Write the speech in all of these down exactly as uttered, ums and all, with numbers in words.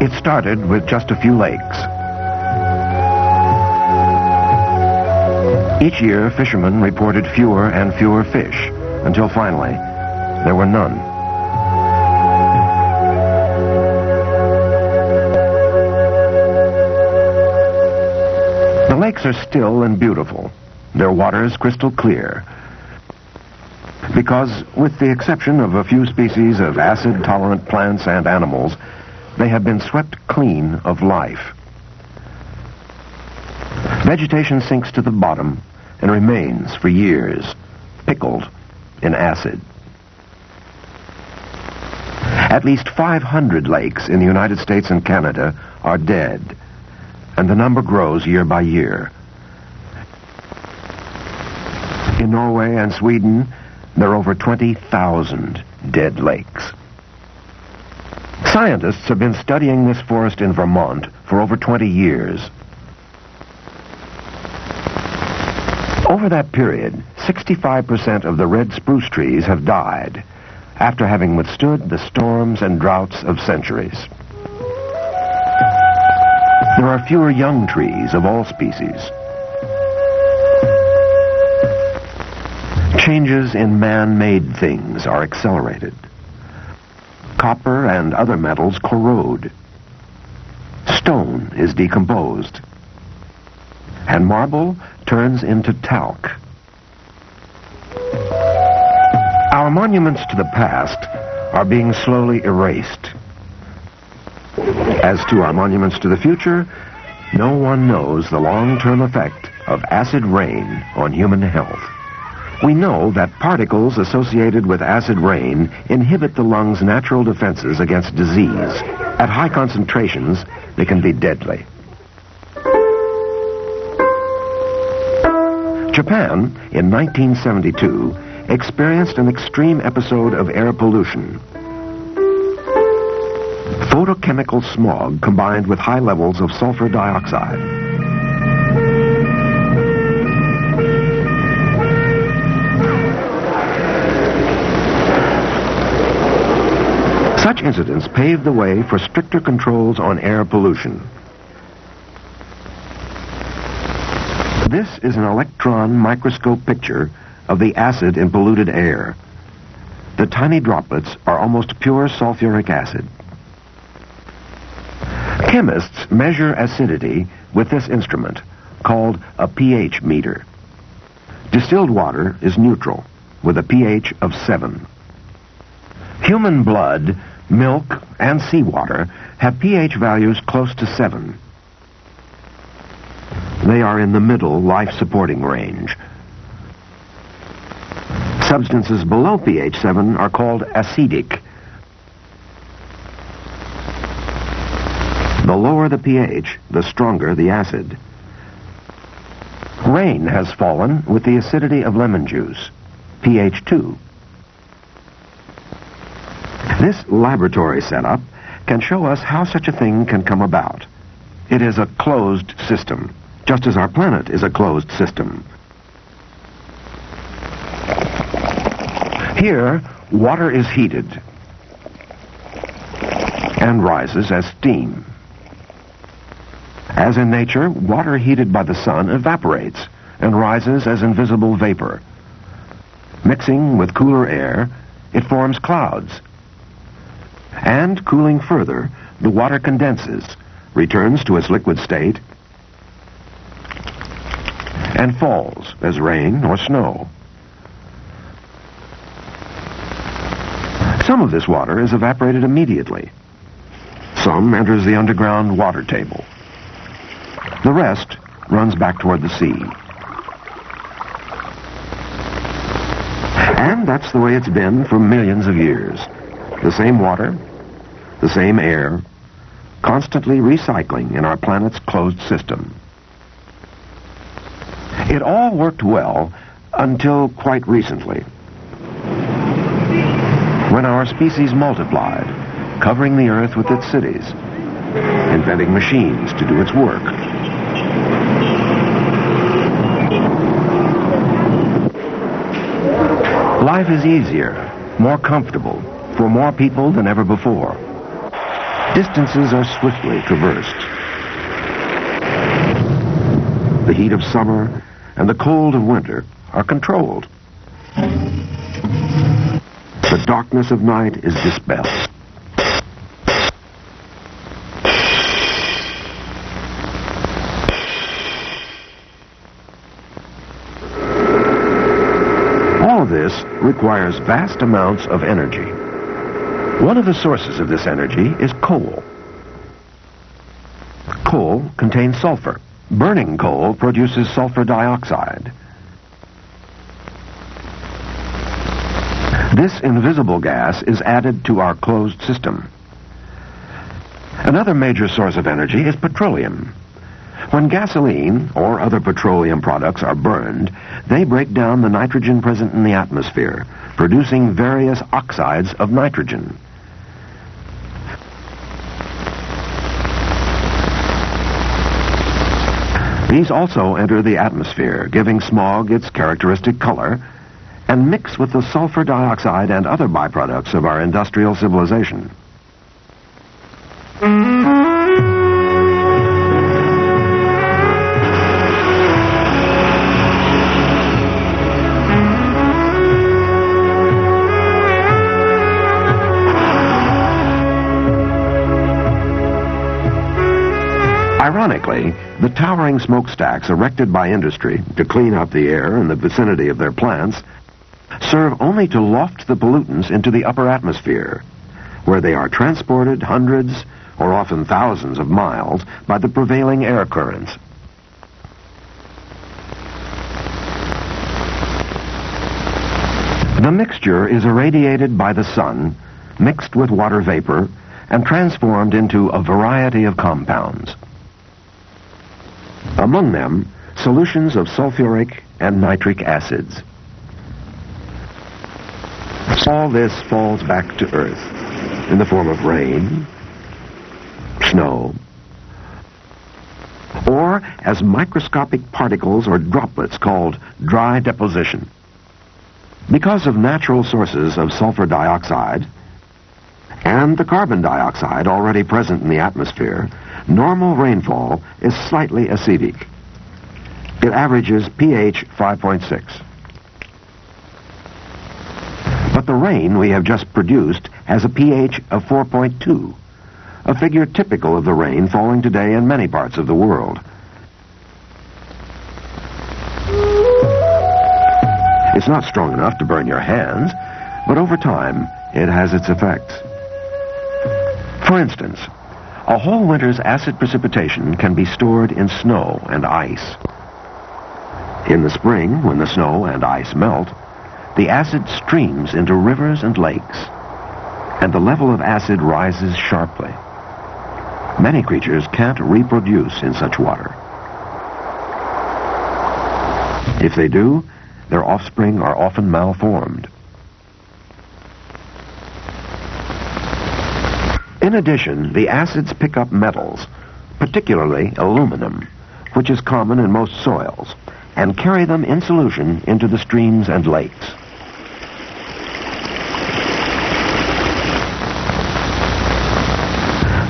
It started with just a few lakes. Each year, fishermen reported fewer and fewer fish, until finally, there were none. The lakes are still and beautiful, their waters crystal clear, because with the exception of a few species of acid-tolerant plants and animals, they have been swept clean of life. Vegetation sinks to the bottom and remains for years, pickled in acid. At least five hundred lakes in the United States and Canada are dead, and the number grows year by year. In Norway and Sweden, there are over twenty thousand dead lakes. Scientists have been studying this forest in Vermont for over twenty years. Over that period, sixty-five percent of the red spruce trees have died after having withstood the storms and droughts of centuries. There are fewer young trees of all species. Changes in man-made things are accelerated. Copper and other metals corrode. Stone is decomposed. And marble turns into talc. Our monuments to the past are being slowly erased. As to our monuments to the future, no one knows the long-term effect of acid rain on human health. We know that particles associated with acid rain inhibit the lungs' natural defenses against disease. At high concentrations, they can be deadly. Japan, in nineteen seventy-two, experienced an extreme episode of air pollution. Photochemical smog combined with high levels of sulfur dioxide. Such incidents paved the way for stricter controls on air pollution. This is an electron microscope picture of the acid in polluted air. The tiny droplets are almost pure sulfuric acid. Chemists measure acidity with this instrument, called a pH meter. Distilled water is neutral, with a pH of seven. Human blood, milk, and seawater have pH values close to seven. They are in the middle life-supporting range. Substances below pH seven are called acidic. The lower the pH, the stronger the acid. Rain has fallen with the acidity of lemon juice, pH two. This laboratory setup can show us how such a thing can come about. It is a closed system, just as our planet is a closed system. Here, water is heated and rises as steam. As in nature, water heated by the sun evaporates and rises as invisible vapor. Mixing with cooler air, it forms clouds. And cooling further, the water condenses, returns to its liquid state, and falls as rain or snow. Some of this water is evaporated immediately. Some enters the underground water table. The rest runs back toward the sea. And that's the way it's been for millions of years. The same water, the same air, constantly recycling in our planet's closed system. It all worked well until quite recently, when our species multiplied, covering the earth with its cities, inventing machines to do its work. Life is easier, more comfortable, for more people than ever before. distances are swiftly traversed. The heat of summer and the cold of winter are controlled. The darkness of night is dispelled. All this requires vast amounts of energy. One of the sources of this energy is coal. Coal contains sulfur. Burning coal produces sulfur dioxide. This invisible gas is added to our closed system. Another major source of energy is petroleum. When gasoline or other petroleum products are burned, they break down the nitrogen present in the atmosphere, producing various oxides of nitrogen. These also enter the atmosphere, giving smog its characteristic color, and mix with the sulfur dioxide and other byproducts of our industrial civilization. Ironically, the towering smokestacks erected by industry to clean up the air in the vicinity of their plants serve only to loft the pollutants into the upper atmosphere, where they are transported hundreds or often thousands of miles by the prevailing air currents. The mixture is irradiated by the sun, mixed with water vapor, and transformed into a variety of compounds. Among them, solutions of sulfuric and nitric acids. All this falls back to Earth in the form of rain, snow, or as microscopic particles or droplets called dry deposition. Because of natural sources of sulfur dioxide and the carbon dioxide already present in the atmosphere, normal rainfall is slightly acidic. It averages pH five point six. But the rain we have just produced has a pH of four point two, a figure typical of the rain falling today in many parts of the world. It's not strong enough to burn your hands, but over time it has its effects. For instance, a whole winter's acid precipitation can be stored in snow and ice. In the spring, when the snow and ice melt, the acid streams into rivers and lakes, and the level of acid rises sharply. Many creatures can't reproduce in such water. If they do, their offspring are often malformed. In addition, the acids pick up metals, particularly aluminum, which is common in most soils, and carry them in solution into the streams and lakes.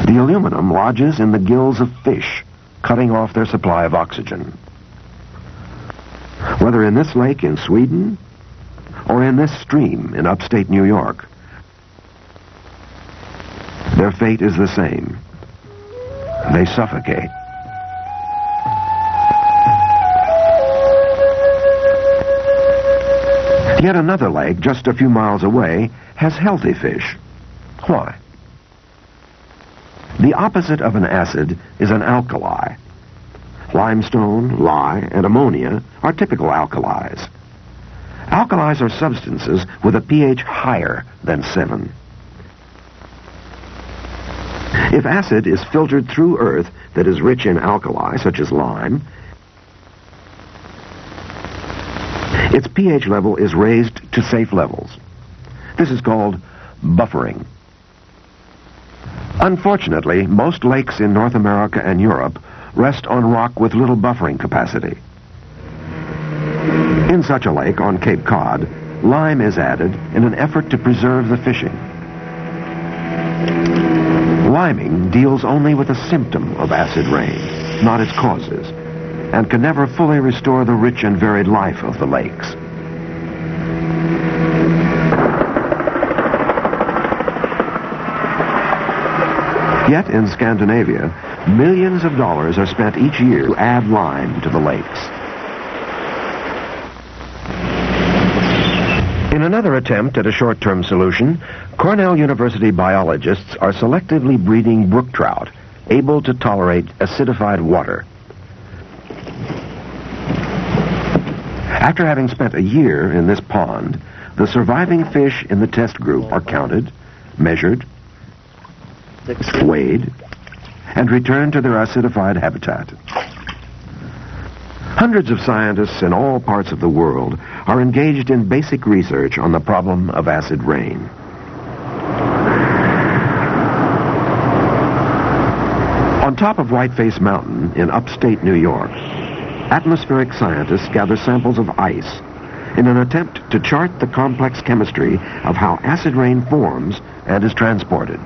The aluminum lodges in the gills of fish, cutting off their supply of oxygen. Whether in this lake in Sweden or in this stream in upstate New York, their fate is the same. They suffocate. Yet another lake just a few miles away has healthy fish. Why? The opposite of an acid is an alkali. Limestone, lye, and ammonia are typical alkalis. Alkalis are substances with a pH higher than seven. If acid is filtered through earth that is rich in alkali, such as lime, its pH level is raised to safe levels. This is called buffering. Unfortunately, most lakes in North America and Europe rest on rock with little buffering capacity. In such a lake on Cape Cod, lime is added in an effort to preserve the fishing. Climbing deals only with a symptom of acid rain, not its causes, and can never fully restore the rich and varied life of the lakes. Yet in Scandinavia, millions of dollars are spent each year to add lime to the lakes. In another attempt at a short-term solution, Cornell University biologists are selectively breeding brook trout, able to tolerate acidified water. After having spent a year in this pond, the surviving fish in the test group are counted, measured, weighed, and returned to their acidified habitat. Hundreds of scientists in all parts of the world are engaged in basic research on the problem of acid rain. On top of Whiteface Mountain in upstate New York, atmospheric scientists gather samples of ice in an attempt to chart the complex chemistry of how acid rain forms and is transported.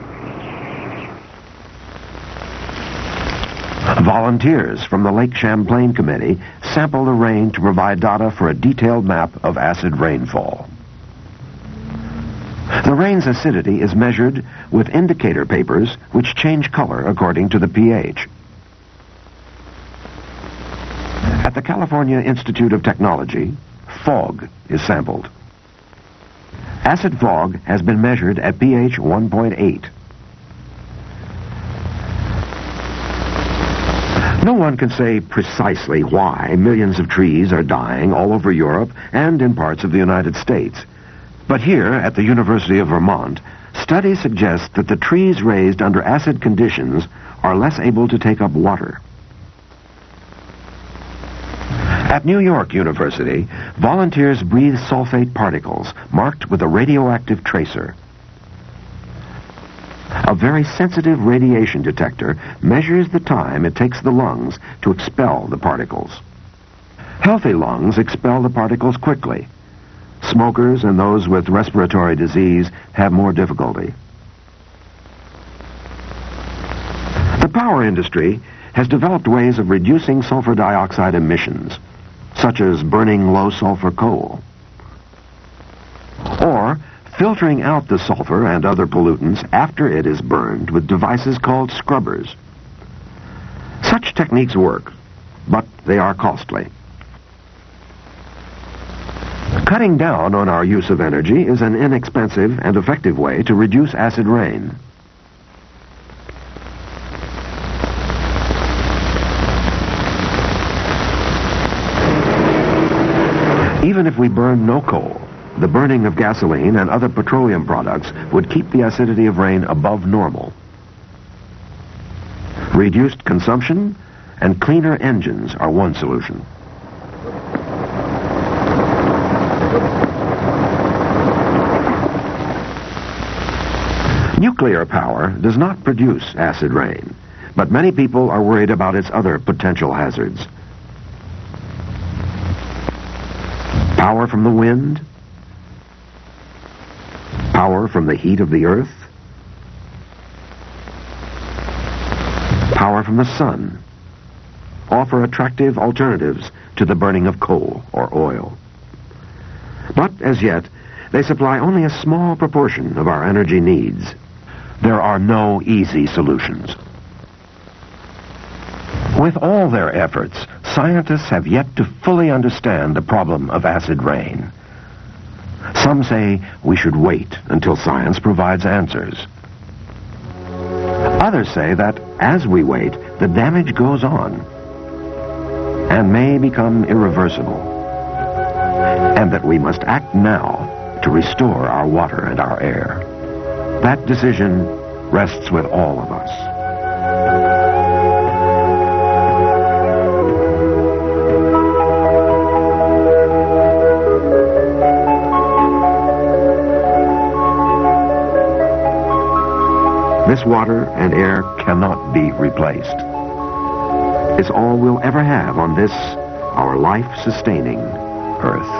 Volunteers from the Lake Champlain Committee sample the rain to provide data for a detailed map of acid rainfall. The rain's acidity is measured with indicator papers which change color according to the pH. At the California Institute of Technology, fog is sampled. Acid fog has been measured at pH one point eight. No one can say precisely why millions of trees are dying all over Europe and in parts of the United States. But here at the University of Vermont, studies suggest that the trees raised under acid conditions are less able to take up water. At New York University, volunteers breathe sulfate particles marked with a radioactive tracer. A very sensitive radiation detector measures the time it takes the lungs to expel the particles. Healthy lungs expel the particles quickly. Smokers and those with respiratory disease have more difficulty. The power industry has developed ways of reducing sulfur dioxide emissions, such as burning low sulfur coal, or filtering out the sulfur and other pollutants after it is burned with devices called scrubbers. Such techniques work, but they are costly. Cutting down on our use of energy is an inexpensive and effective way to reduce acid rain. Even if we burn no coal, the burning of gasoline and other petroleum products would keep the acidity of rain above normal. Reduced consumption and cleaner engines are one solution. Nuclear power does not produce acid rain, but many people are worried about its other potential hazards. Power from the wind, power from the heat of the earth, power from the sun, offer attractive alternatives to the burning of coal or oil. But as yet, they supply only a small proportion of our energy needs. There are no easy solutions. With all their efforts, scientists have yet to fully understand the problem of acid rain. Some say we should wait until science provides answers. Others say that as we wait, the damage goes on and may become irreversible, and that we must act now to restore our water and our air. That decision rests with all of us. This water and air cannot be replaced. It's all we'll ever have on this, our life-sustaining Earth.